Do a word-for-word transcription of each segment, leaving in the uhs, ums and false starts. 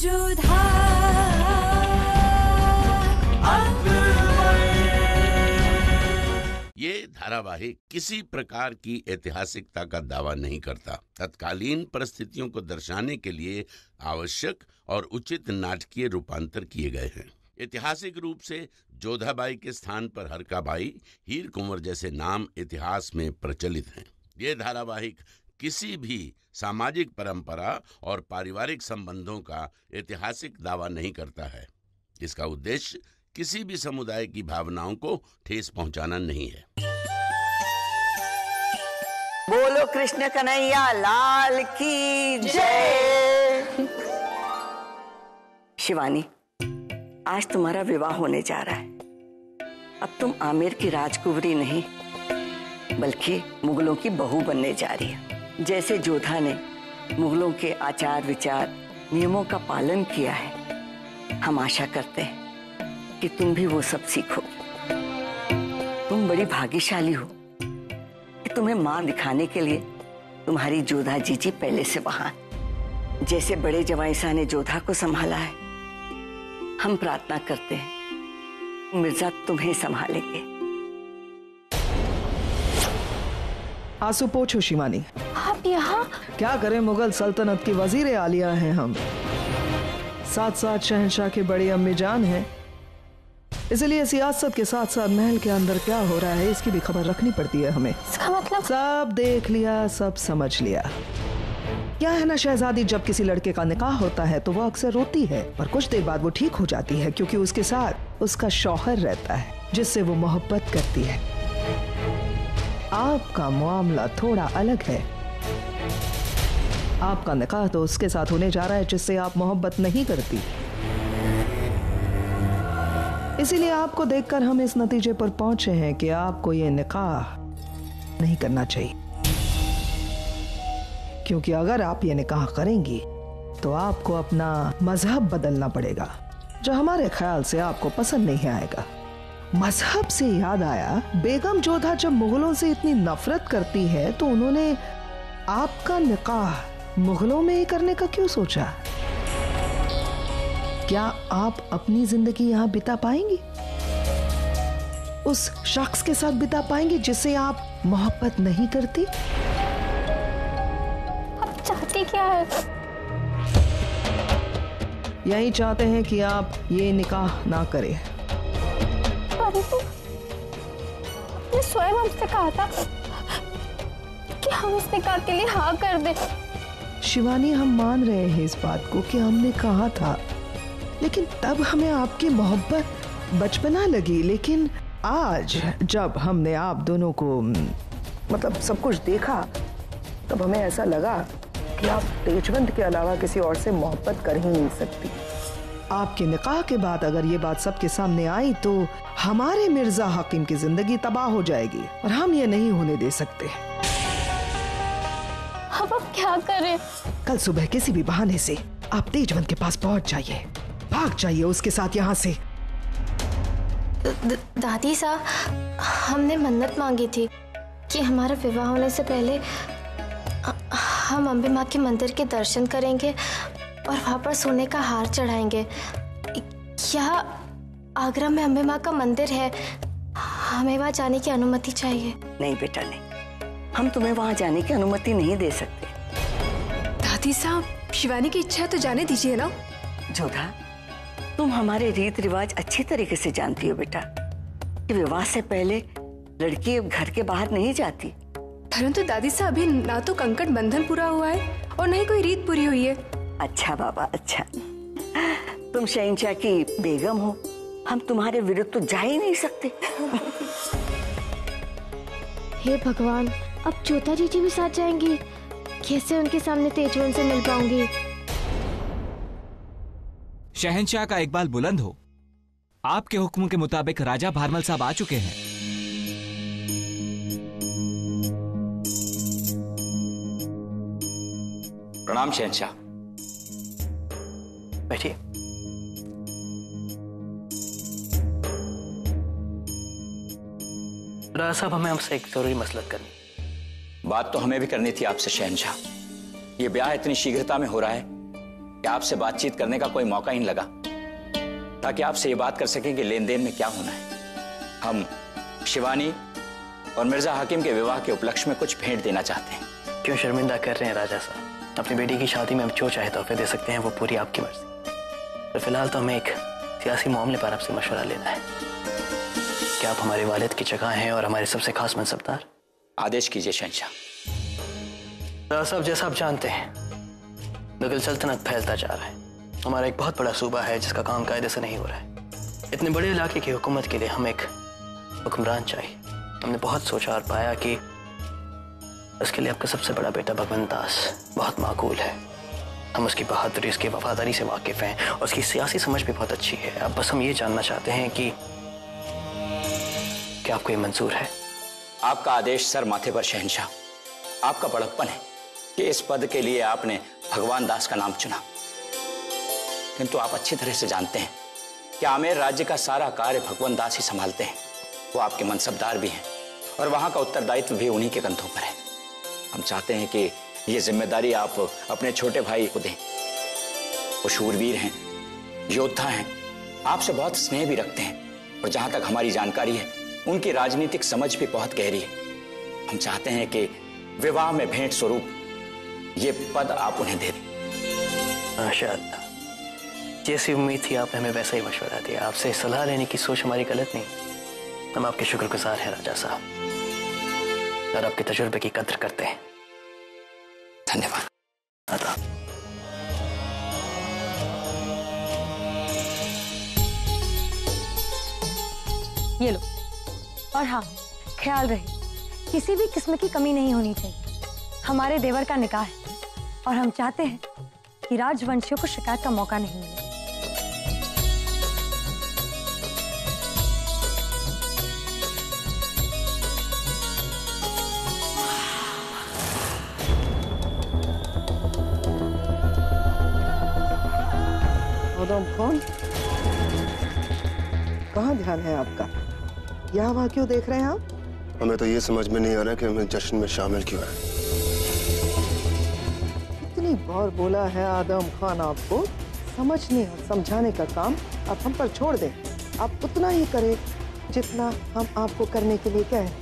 जोधा ये धारावाहिक किसी प्रकार की ऐतिहासिकता का दावा नहीं करता, तत्कालीन परिस्थितियों को दर्शाने के लिए आवश्यक और उचित नाटकीय रूपांतर किए गए हैं। ऐतिहासिक रूप से जोधाबाई के स्थान पर हरकाबाई, हीर कुंवर जैसे नाम इतिहास में प्रचलित हैं। ये धारावाहिक किसी भी सामाजिक परंपरा और पारिवारिक संबंधों का ऐतिहासिक दावा नहीं करता है। इसका उद्देश्य किसी भी समुदाय की भावनाओं को ठेस पहुंचाना नहीं है। बोलो कृष्ण कन्हैया लाल की जय। शिवानी, आज तुम्हारा विवाह होने जा रहा है। अब तुम आमेर की राजकुंवरी नहीं बल्कि मुगलों की बहू बनने जा रही है। जैसे जोधा ने मुगलों के आचार विचार नियमों का पालन किया है, हम आशा करते हैं कि तुम भी वो सब सीखो। तुम बड़ी भाग्यशाली हो कि तुम्हें मां दिखाने के लिए तुम्हारी जोधा जीजी पहले से वहां। जैसे बड़े जवाइसा ने जोधा को संभाला है, हम प्रार्थना करते हैं मिर्जा तुम्हें संभालेंगे। आंसू पोछो शिवानी, आप यहाँ क्या करें? मुगल सल्तनत की वजीर आलिया हैं हम, साथ साथ शहंशाह के बड़े अम्मी जान हैं, इसलिए सियासत के साथ साथ महल के अंदर क्या हो रहा है इसकी भी खबर रखनी पड़ती है हमें। इसका मतलब सब देख लिया, सब समझ लिया। क्या है ना शहजादी, जब किसी लड़के का निकाह होता है तो वो अक्सर रोती है, पर कुछ देर बाद वो ठीक हो जाती है क्योंकि उसके साथ उसका शौहर रहता है जिससे वो मोहब्बत करती है। आपका मामला थोड़ा अलग है, आपका निकाह तो उसके साथ होने जा रहा है जिससे आप मोहब्बत नहीं करती, इसीलिए आपको देखकर हम इस नतीजे पर पहुंचे हैं कि आपको ये निकाह नहीं करना चाहिए, क्योंकि अगर आप ये निकाह करेंगी तो आपको अपना मजहब बदलना पड़ेगा, जो हमारे ख्याल से आपको पसंद नहीं आएगा। मजहब से याद आया, बेगम जोधा जब मुगलों से इतनी नफरत करती है तो उन्होंने आपका निकाह मुगलों में ही करने का क्यों सोचा? क्या आप अपनी जिंदगी यहाँ बिता पाएंगी? उस शख्स के साथ बिता पाएंगी जिससे आप मोहब्बत नहीं करती? आप चाहती क्या है? यही चाहते हैं कि आप ये निकाह ना करें। ने स्वयं हमसे कहा था कि हम इस निकाह के लिए हाँ कर दें। शिवानी, हम मान रहे हैं इस बात को कि हमने कहा था, लेकिन तब हमें आपकी मोहब्बत बचपना लगी। लेकिन आज जब हमने आप दोनों को मतलब सब कुछ देखा तब हमें ऐसा लगा कि आप तेजवंत के अलावा किसी और से मोहब्बत कर ही नहीं सकती। आपके निकाह के बाद अगर ये बात सबके सामने आई तो हमारे मिर्जा हकीम की जिंदगी तबाह हो जाएगी और हम ये नहीं होने दे सकते। अब आप क्या करें? कल सुबह किसी भी बहाने से आप तेजवंत के पास पहुंच जाइए, भाग जाइए उसके साथ यहाँ से। द, दादी साहब, हमने मन्नत मांगी थी कि हमारा विवाह होने से पहले हम अम्बे माँ के मंदिर के दर्शन करेंगे और वहाँ पर सोने का हार चढ़ाएंगे। यहाँ आगरा में अम्बे माँ का मंदिर है, हमें वहाँ जाने की अनुमति चाहिए। नहीं बेटा नहीं, हम तुम्हें वहाँ जाने की अनुमति नहीं दे सकते। दादी साहब, शिवानी की इच्छा तो जाने दीजिए ना। जोधा, तुम हमारे रीत रिवाज अच्छी तरीके से जानती हो बेटा, कि विवाह से पहले लड़की अब घर के बाहर नहीं जाती। परंतु दादी साहब, अभी ना तो कंकड़ बंधन पूरा हुआ है और न ही कोई रीत पूरी हुई है। अच्छा बाबा, अच्छा, तुम शहंशाह की बेगम हो, हम तुम्हारे विरुद्ध तो जा ही नहीं सकते। हे भगवान, अब जोधा जीजी भी साथ जाएंगी, कैसे उनके सामने तेजवंत से मिल पाऊंगी? शहंशाह का इकबाल बुलंद हो, आपके हुक्म के मुताबिक राजा भारमल साहब आ चुके हैं। प्रणाम शहंशाह। बैठिए। राजा साहब, हमें आपसे एक जरूरी मसलत करनी। बात तो हमें भी करनी थी आपसे शहंशाह। ये ब्याह इतनी शीघ्रता में हो रहा है कि आपसे बातचीत करने का कोई मौका ही नहीं लगा ताकि आपसे ये बात कर सकें कि लेन देन में क्या होना है। हम शिवानी और मिर्जा हाकिम के विवाह के उपलक्ष्य में कुछ भेंट देना चाहते हैं। क्यों शर्मिंदा कर रहे हैं राजा साहब, अपनी बेटी की शादी में हम जो चाहे तोहफे दे सकते हैं, वो पूरी आपकी मर्जी। पर फिलहाल तो हमें एक सियासी मामले पर आपसे मशवरा लेना है। क्या आप हमारे वालिद की जगह हैं और हमारे सबसे खास मनसबदार? आदेश कीजिए शहंशाह। राजा साहब, जैसा आप जानते हैं मुगल सल्तनत फैलता जा रहा है। हमारा एक बहुत बड़ा सूबा है जिसका काम कायदे से नहीं हो रहा है। इतने बड़े इलाके की हुकूमत के लिए हम एक हुक्मरान चाहिए। हमने बहुत सोचा और पाया कि उसके लिए आपका सबसे बड़ा बेटा भगवंत दास बहुत माकूल है। हम उसकी बहादुरी, उसकी वफादारी से वाकिफ़ हैं और उसकी सियासी समझ भी बहुत अच्छी है। अब बस हम ये जानना चाहते हैं कि क्या आपको ये मंजूर है? आपका आदेश सर माथे पर शहंशाह। आपका बड़प्पन है कि इस पद के लिए आपने भगवान दास का नाम चुना, किंतु आप अच्छी तरह से जानते हैं कि आमेर राज्य का सारा कार्य भगवंत दास ही संभालते हैं। वो आपके मनसबदार भी हैं और वहाँ का उत्तरदायित्व भी उन्हीं के कंधों पर है। हम चाहते हैं कि ये जिम्मेदारी आप अपने छोटे भाई को दें। वो शूरवीर हैं, योद्धा हैं, आपसे बहुत स्नेह भी रखते हैं और जहाँ तक हमारी जानकारी है उनकी राजनीतिक समझ भी बहुत गहरी है। हम चाहते हैं कि विवाह में भेंट स्वरूप ये पद आप उन्हें दे दें। माशाअल्लाह, जैसी उम्मीद थी आपने हमें वैसा ही मशवरा दिया। आपसे सलाह लेने की सोच हमारी गलत नहीं। हम आपके शुक्रगुजार हैं राजा साहब और आपके तजुर्बे की कदर करते हैं। धन्यवाद। ये लो, और हाँ ख्याल रहे किसी भी किस्म की कमी नहीं होनी चाहिए। हमारे देवर का निकाह है और हम चाहते हैं कि राजवंशियों को शिकायत का मौका नहीं मिले। कौन? कहाँ ध्यान है आपका? यहाँ वहाँ क्यों देख रहे हैं आप? हमें तो ये समझ में नहीं आ रहा कि हमें जश्न में शामिल क्यों है। इतनी बार बोला है आदम खान आपको, समझने और समझाने का काम आप हम पर छोड़ दें। आप उतना ही करें जितना हम आपको करने के लिए कहें।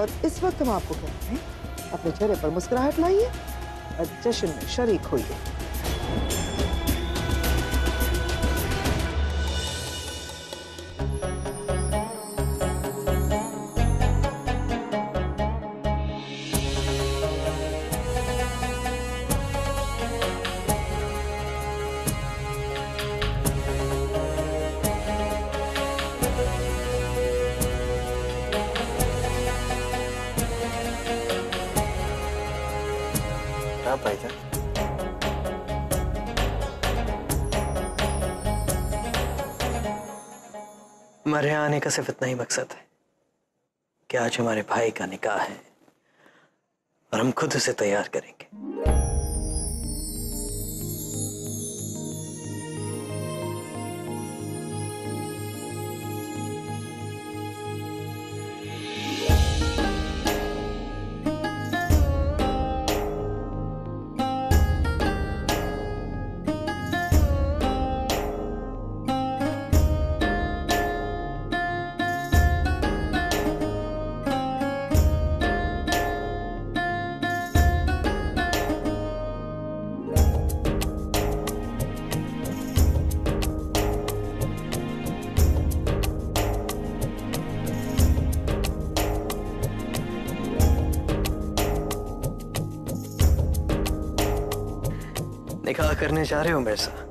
और इस वक्त हम आपको कहते हैं अपने चेहरे पर मुस्कुराहट लाइए और जश्न में शरीक होइए। हमारे यहाँ आने का सिर्फ इतना ही मकसद है कि आज हमारे भाई का निकाह है और हम खुद उसे तैयार करेंगे। निकाह करने जा रहे हो मेरे साथ,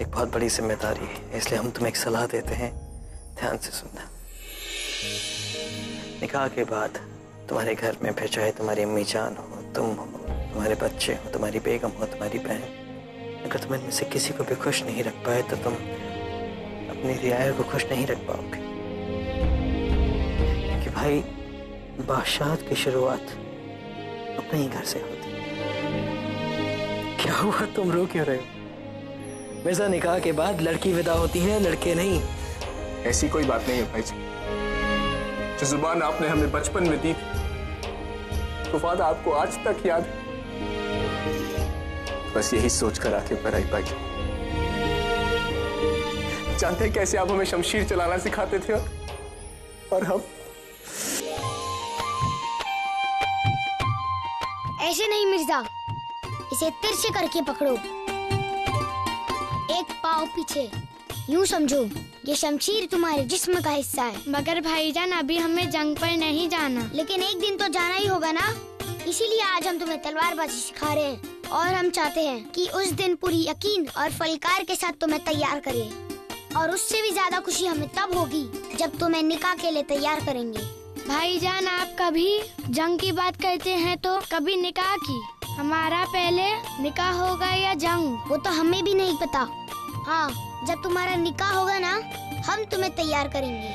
एक बहुत बड़ी जिम्मेदारी है, इसलिए हम तुम्हें एक सलाह देते हैं, ध्यान से सुनना। निकाह के बाद तुम्हारे घर में फिर चाहे तुम्हारी अम्मी जान हो, तुम हो, तुम्हारे बच्चे हो, तुम्हारी बेगम हो, तुम्हारी बहन, अगर तुम इनमें से किसी को भी खुश नहीं रख पाए तो तुम अपनी रियाया को खुश नहीं रख पाओगे। क्योंकि भाई बादशाहत की शुरुआत अपने ही घर से होती है। क्या हुआ, तुम रो क्यों रहे हो? मिर्जा, निकाह के बाद लड़की विदा होती है, लड़के नहीं। ऐसी कोई बात नहीं है भाई जी। जो जुबान आपने हमें बचपन में दी थी, तो वादा आपको आज तक याद है। बस यही सोचकर आंखें पर आई पाई। जानते हैं कैसे आप हमें शमशीर चलाना सिखाते थे और, और हम ऐसे नहीं मिर्जा, इसे तिरछे करके पकड़ो, एक पाँव पीछे, यूँ समझो ये शमशीर तुम्हारे जिस्म का हिस्सा है। मगर भाईजान अभी हमें जंग पर नहीं जाना। लेकिन एक दिन तो जाना ही होगा ना, इसीलिए आज हम तुम्हें तलवारबाजी सिखा रहे हैं और हम चाहते हैं कि उस दिन पूरी यकीन और फलकार के साथ तुम्हें तैयार करें, और उससे भी ज्यादा खुशी हमें तब होगी जब तुम्हें निकाह के लिए तैयार करेंगे। भाईजान आप कभी जंग की बात करते हैं तो कभी निकाह की, हमारा पहले निकाह होगा या जंग वो तो हमें भी नहीं पता। हाँ, जब तुम्हारा निकाह होगा ना हम तुम्हें तैयार करेंगे।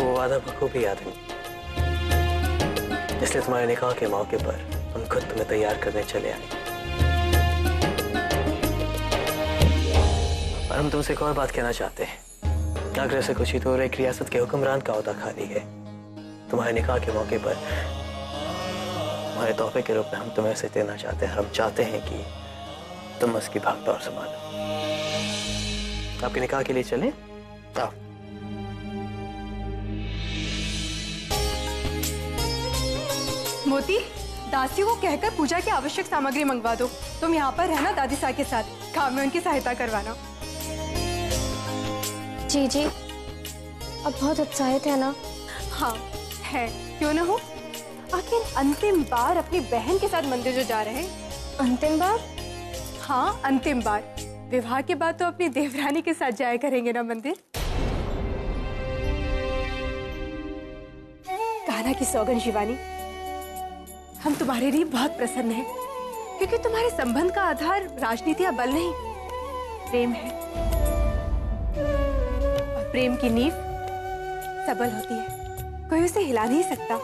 वो वादा बखूबी याद है जिसने तुम्हारे निकाह के मौके पर हम खुद तुम्हें तैयार करने चले आए। और हम तुमसे एक और बात कहना चाहते हैं। आगरा से कुछ ही दूर एक रियासत के हुक्मरान का औहदा खाली है। तुम्हारे निकाह के मौके पर हमारे तोहफे के रूप में हम तुम्हें इसे देना चाहते हैं। हम चाहते हैं कि तुम उसकी भागदौड़ संभालो। आपके निकाह के लिए चले आओ। मोती, दासी को कहकर पूजा की आवश्यक सामग्री मंगवा दो। तुम यहाँ पर रहना दादी साहब के साथ, काम में उनकी सहायता करवाना। जी जी, अब बहुत उत्साहित है ना? हाँ है, क्यों ना हो। आखिर अंतिम बार अपनी बहन के साथ मंदिर जो जा रहे हैं। अंतिम बार? हाँ अंतिम बार। विवाह के बाद तो अपनी देवरानी के साथ जाया करेंगे ना मंदिर। कान्हा की सौगन शिवानी, हम तुम्हारे लिए बहुत प्रसन्न हैं, क्योंकि तुम्हारे संबंध का आधार राजनीति या बल नहीं, प्रेम है। और प्रेम की नींव सबल होती है, कोई उसे हिला नहीं सकता।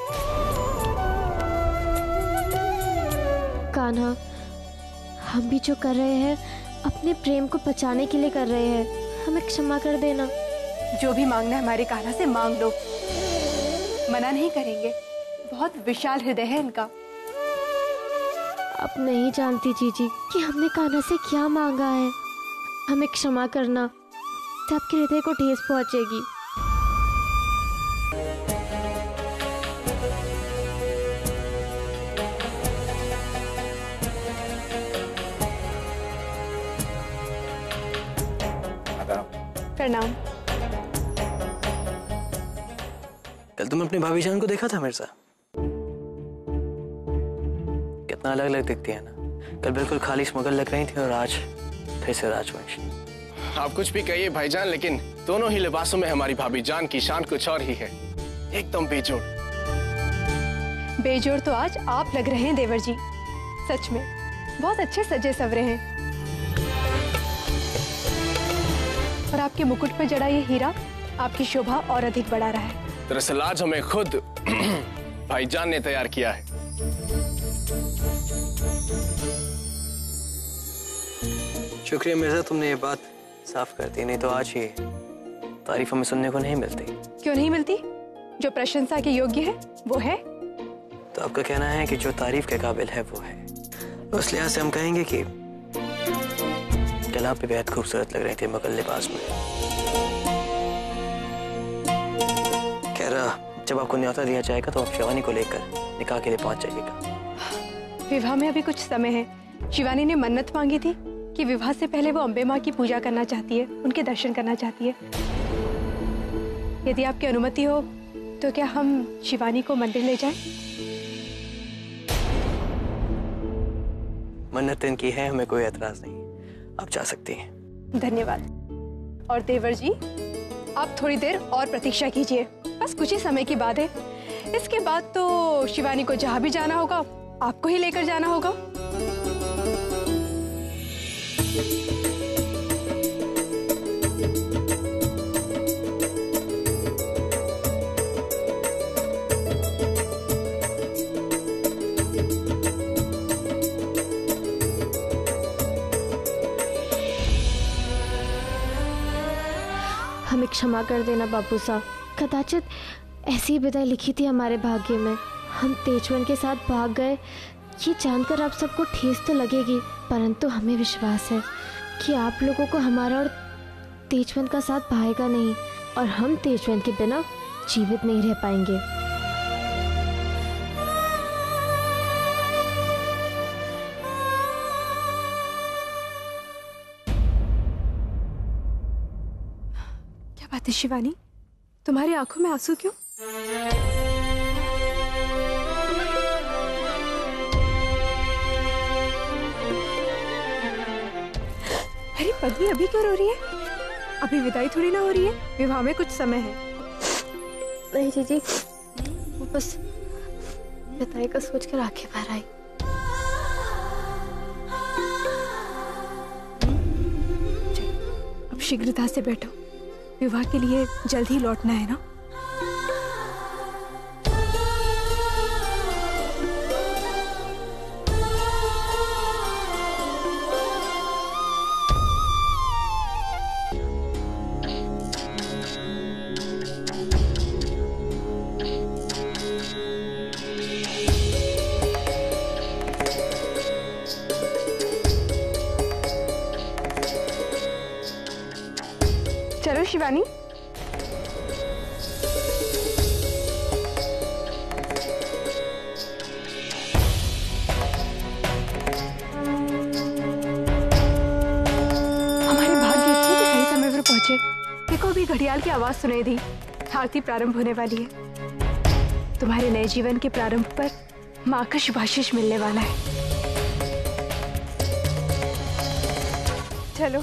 कान्हा, हम भी जो कर रहे हैं अपने प्रेम को बचाने के लिए कर रहे हैं, हमें क्षमा कर देना। जो भी मांगना हमारे कान्हा से मांग लो, मना नहीं करेंगे। बहुत विशाल हृदय है इनका। अब नहीं जानती जीजी कि हमने कान्हा से क्या मांगा है। हमें क्षमा करना, तो आपके हृदय को ठेस पहुंचेगी। प्रणाम। कल तुम अपने भाभी जान को देखा था मेरे साथ? कितना अलग अलग दिखती है ना। कल बिल्कुल खाली मुगल लग रही थी और आज फिर से राजवंश। आप कुछ भी कहिए भाईजान, लेकिन दोनों ही लिबासों में हमारी भाभी जान की शान कुछ और ही है, एकदम बेजोड़। बेजोड़ तो आज आप लग रहे हैं देवर जी, सच में बहुत अच्छे सजे सवरे हैं। और आपके मुकुट पे जड़ा ये हीरा आपकी शोभा और अधिक बढ़ा रहा है। दरअसल आज हमें खुद भाईजान ने तैयार किया है। शुक्रिया मिर्जा, तुमने ये बात साफ कर दी, नहीं तो आज ये तारीफ हमें सुनने को नहीं मिलती। क्यों नहीं मिलती? जो प्रशंसा के योग्य है वो है। तो आपका कहना है कि जो तारीफ के काबिल है वो है। उस लिहाज से हम कहेंगे कि कल आप भी बेहद खूबसूरत लग रहे थे मुगल लिबास में। कह रहा जब आपको न्यौता दिया जाएगा तो आप शिवानी को लेकर निकाह के लिए पहुंच जाइएगा। विवाह में अभी कुछ समय है। शिवानी ने मन्नत मांगी थी कि विवाह से पहले वो अम्बे माँ की पूजा करना चाहती है, उनके दर्शन करना चाहती है। यदि आपकी अनुमति हो तो क्या हम शिवानी को मंदिर ले जाएं? मन्नत इनकी है, हमें कोई एतराज नहीं, आप जा सकती हैं। धन्यवाद। और देवर जी आप थोड़ी देर और प्रतीक्षा कीजिए, बस कुछ ही समय की बात है। इसके बाद तो शिवानी को जहाँ भी जाना होगा आपको ही लेकर जाना होगा। क्षमा कर देना बापू साहब, कदाचित ऐसी विदाई लिखी थी हमारे भाग्य में। हम तेजवन के साथ भाग गए, ये जानकर आप सबको ठेस तो लगेगी, परंतु हमें विश्वास है कि आप लोगों को हमारा और तेजवन का साथ भाएगा नहीं, और हम तेजवन के बिना जीवित नहीं रह पाएंगे। क्या बात है शिवानी, तुम्हारी आंखों में आंसू क्यों? अरे पद्मी अभी क्यों रो रही है? अभी विदाई थोड़ी ना हो रही है, विवाह में कुछ समय है। नहीं जीजी, वो बस विदाई का सोचकर आंखें भर आई। अब शीघ्रता से बैठो, विवाह के लिए जल्द ही लौटना है ना। शिवानी हमारे भाग्य अच्छे कि सही समय पर पहुंचे। देखो अभी घड़ियाल की आवाज सुनाई दी, आरती प्रारंभ होने वाली है। तुम्हारे नए जीवन के प्रारंभ पर माँ का शुभाशीष मिलने वाला है। चलो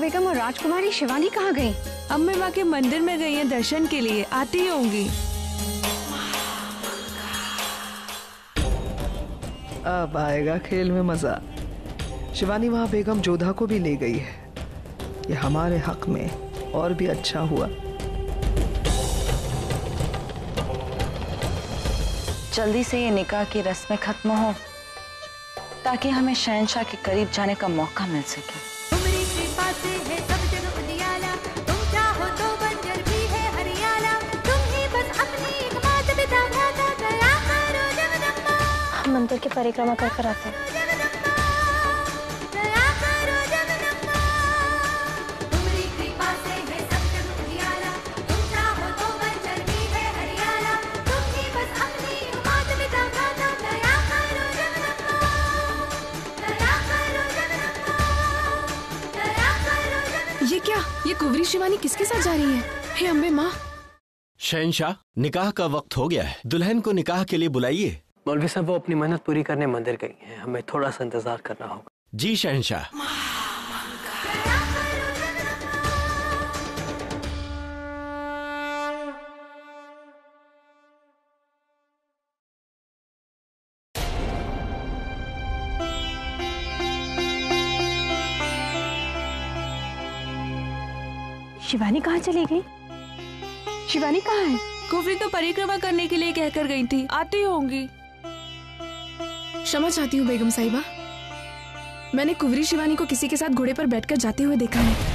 बेगम और राजकुमारी शिवानी कहाँ गई? अम्बर माँ के मंदिर में गई हैं दर्शन के लिए, आती ही होंगी। अब आएगा खेल में मजा। शिवानी वहाँ बेगम जोधा को भी ले गई है, ये हमारे हक में और भी अच्छा हुआ। जल्दी से ये निकाह की रस्में खत्म हो ताकि हमें शहनशाह के करीब जाने का मौका मिल सके। है सब जगह उजियाला, तुम चाहो तो बंजर भी है हरियाला, तुम मंदिर की परिक्रमा कर कर आते हैं। ये कुंवरी शिवानी किसके साथ जा रही है? हे अम्बे माँ। शहनशाह, निकाह का वक्त हो गया है, दुल्हन को निकाह के लिए बुलाइए। मौलवी साहब, वो अपनी मेहनत पूरी करने मंदिर गई हैं, हमें थोड़ा सा इंतजार करना होगा। जी शहनशाह। शिवानी कहाँ चली गई? शिवानी कहाँ है? कुंवरी तो परिक्रमा करने के लिए कहकर गई थी, आती होंगी। क्षमा चाहती हूँ बेगम साहिबा, मैंने कुंवरी शिवानी को किसी के साथ घोड़े पर बैठकर जाते हुए देखा है।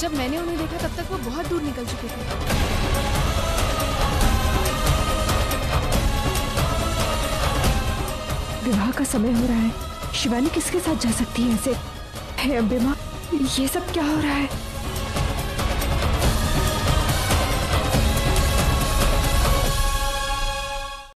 जब मैंने उन्हें देखा तब तक वो बहुत दूर निकल चुके थे। विवाह का समय हो रहा है, शिवानी किसके साथ जा सकती है ऐसे? हे अम्बे मां, ये सब क्या हो रहा है?